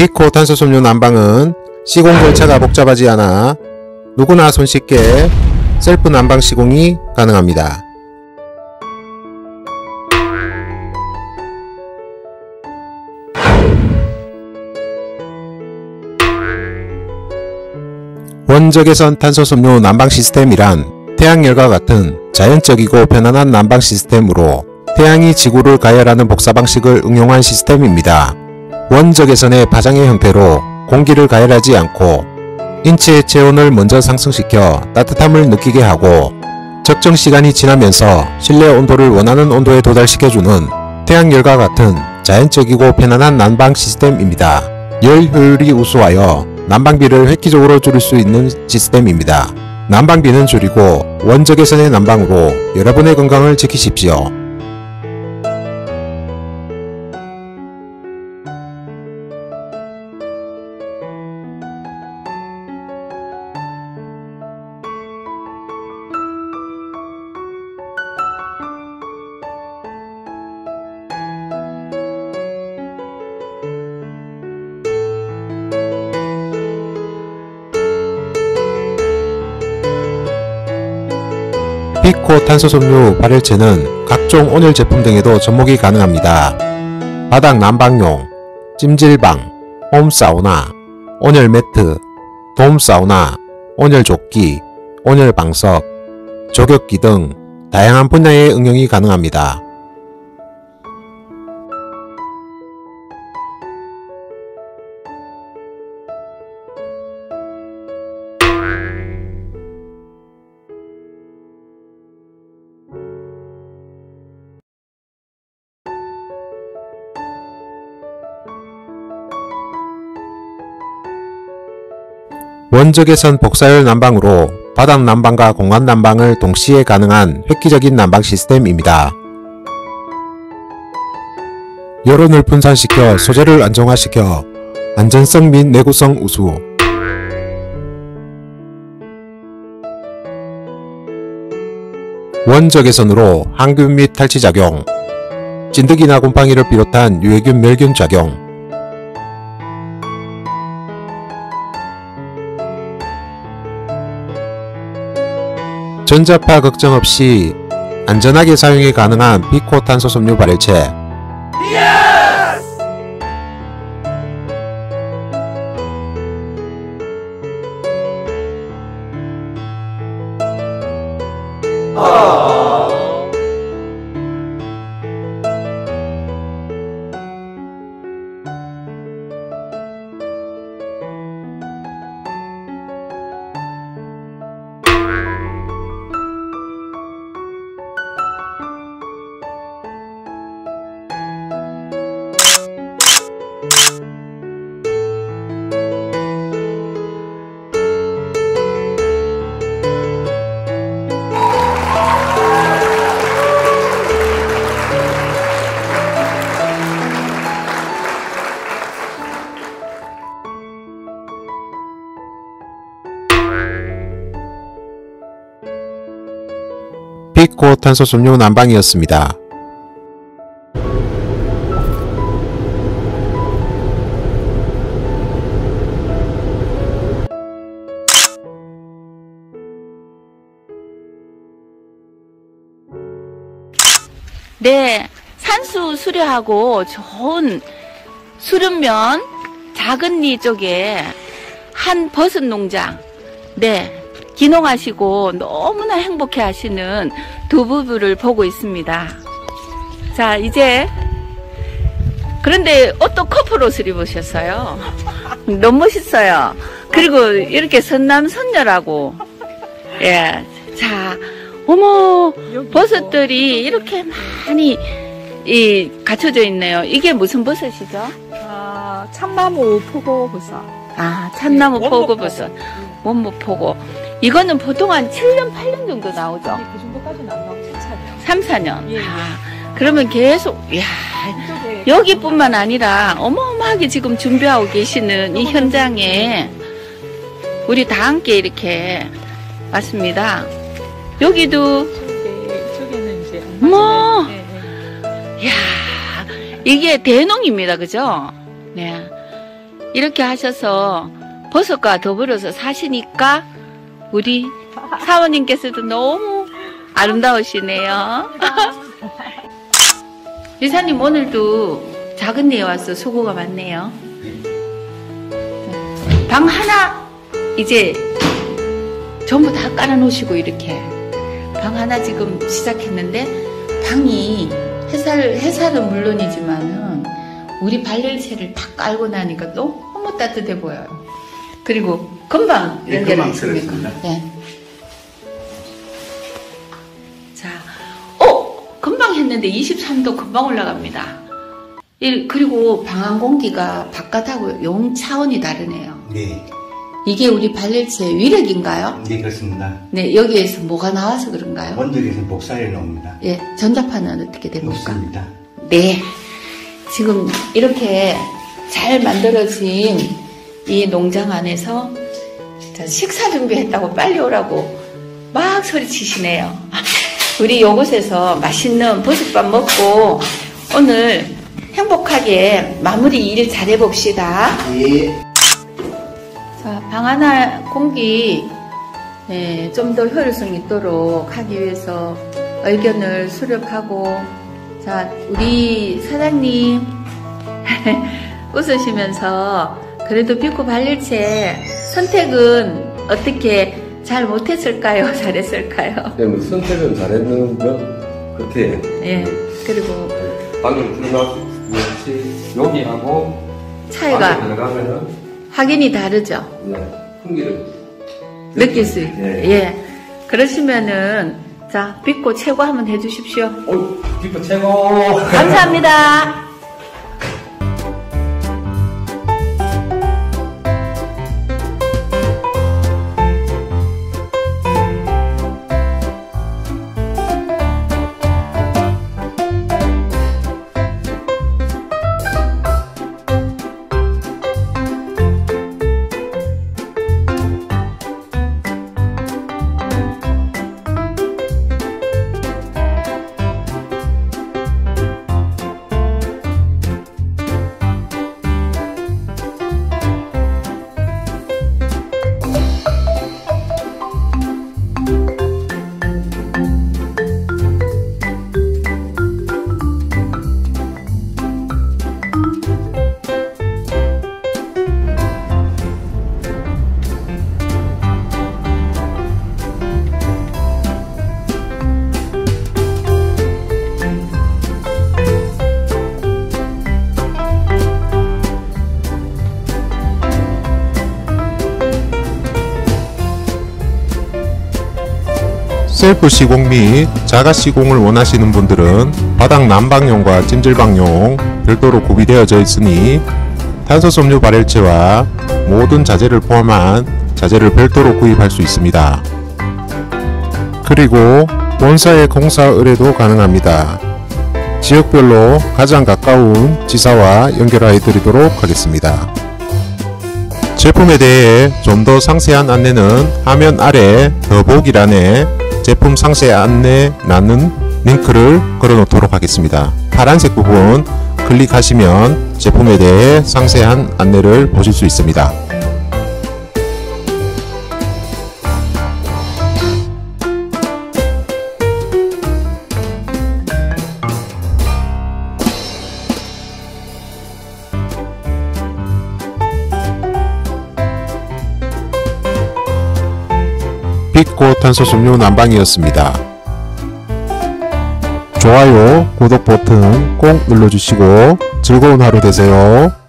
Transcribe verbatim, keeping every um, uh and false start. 비코 탄소섬유 난방은 시공 절차가 복잡하지 않아 누구나 손쉽게 셀프 난방 시공이 가능합니다. 원적외선 탄소섬유 난방 시스템이란 태양열과 같은 자연적이고 편안한 난방 시스템으로 태양이 지구를 가열하는 복사 방식을 응용한 시스템입니다. 원적외선의 파장의 형태로 공기를 가열하지 않고 인체의 체온을 먼저 상승시켜 따뜻함을 느끼게 하고 적정 시간이 지나면서 실내 온도를 원하는 온도에 도달시켜주는 태양열과 같은 자연적이고 편안한 난방 시스템입니다. 열 효율이 우수하여 난방비를 획기적으로 줄일 수 있는 시스템입니다. 난방비는 줄이고 원적외선의 난방으로 여러분의 건강을 지키십시오. 비코 탄소섬유 발열체는 각종 온열 제품 등에도 접목이 가능합니다. 바닥 난방용, 찜질방, 홈사우나, 온열 매트, 돔사우나, 온열 조끼, 온열 방석, 조격기 등 다양한 분야의 응용이 가능합니다. 원적외선 복사열 난방으로 바닥 난방과 공간 난방을 동시에 가능한 획기적인 난방 시스템입니다. 열온을 분산시켜 소재를 안정화시켜 안전성 및 내구성 우수. 원적외선으로 항균 및 탈취작용, 찐득이나 곰팡이를 비롯한 유해균 멸균 작용, 전자파 걱정 없이 안전하게 사용이 가능한 비코 탄소섬유 발열체. 예스! 어... 비코 탄소섬유 난방이었습니다. 네, 산수 수려하고 좋은 수륜면 작은리 쪽에 한 버섯 농장, 네, 기농하시고 너무나 행복해 하시는 두 부부를 보고 있습니다. 자, 이제 그런데 옷도 커플 옷을 입으셨어요. 너무 멋있어요. 그리고 이렇게 선남 선녀라고. 예, 자, 어머, 버섯들이 이렇게 많이 이 갖춰져 있네요. 이게 무슨 버섯이죠? 아, 참나무 포고버섯. 아, 참나무 네, 포고버섯. 원무포고. 이거는 보통 한 칠 년, 팔 년 정도 나오죠? 아니, 그 정도까지는 안 나오고 삼, 사 년. 삼, 사 년. 예, 예. 아, 그러면 계속, 이야, 여기뿐만 아니라 어마어마하게 지금 준비하고 계시는 이 현장에 우리 다 함께 이렇게 왔습니다. 여기도, 이쪽에는 이제, 뭐, 이야, 이게 대농입니다. 그죠? 네. 이렇게 하셔서 버섯과 더불어서 사시니까 우리 사모님께서도 너무 아름다우시네요. 리사님 오늘도 작은 데에 와서 수고가 많네요. 방 하나 이제 전부 다 깔아놓으시고 이렇게 방 하나 지금 시작했는데 방이 해살, 해살은 물론이지만은 우리 발열체를 다 깔고 나니까 너무 따뜻해 보여요. 그리고 금방 연결했습니다. 네, 네. 자, 어! 금방 했는데 이십삼 도 금방 올라갑니다. 그리고 방안 공기가 바깥하고 영 차원이 다르네요. 네. 이게 우리 발열체의 위력인가요? 네, 그렇습니다. 네, 여기에서 뭐가 나와서 그런가요? 원적에서 목살이 나옵니다. 예, 네, 전자파는 어떻게 됩니까? 없습니다. 네, 지금 이렇게 잘 만들어진 이 농장 안에서 식사 준비했다고 빨리 오라고 막 소리치시네요. 우리 요곳에서 맛있는 버섯밥 먹고 오늘 행복하게 마무리 일 잘해봅시다. 예. 자, 방 하나 공기 네, 좀 더 효율성 있도록 하기 위해서 의견을 수렴하고, 자, 우리 사장님 웃으시면서 그래도 비코 발열체 선택은 어떻게 잘 못했을까요? 잘했을까요? 네, 뭐 선택은 잘했는데 그렇게. 예. 그리고 방금 들어갔듯이 여기하고 차이가 들어가면은. 확연히 다르죠. 네, 풍기를 느낄 수 있고. 네. 예, 그러시면은 자 비코 최고 한번 해주십시오. 오, 비코 최고. 감사합니다. 셀프 시공 및 자가 시공을 원하시는 분들은 바닥 난방용과 찜질방용 별도로 구비되어져 있으니 탄소섬유 발열체와 모든 자재를 포함한 자재를 별도로 구입할 수 있습니다. 그리고 본사의 공사 의뢰도 가능합니다. 지역별로 가장 가까운 지사와 연결하여 드리도록 하겠습니다. 제품에 대해 좀 더 상세한 안내는 화면 아래 더보기란에 제품 상세 안내라는 링크를 걸어놓도록 하겠습니다. 파란색 부분 클릭하시면 제품에 대해 상세한 안내를 보실 수 있습니다. 비코 탄소섬유 난방이었습니다. 좋아요, 구독 버튼 꼭 눌러주시고 즐거운 하루 되세요.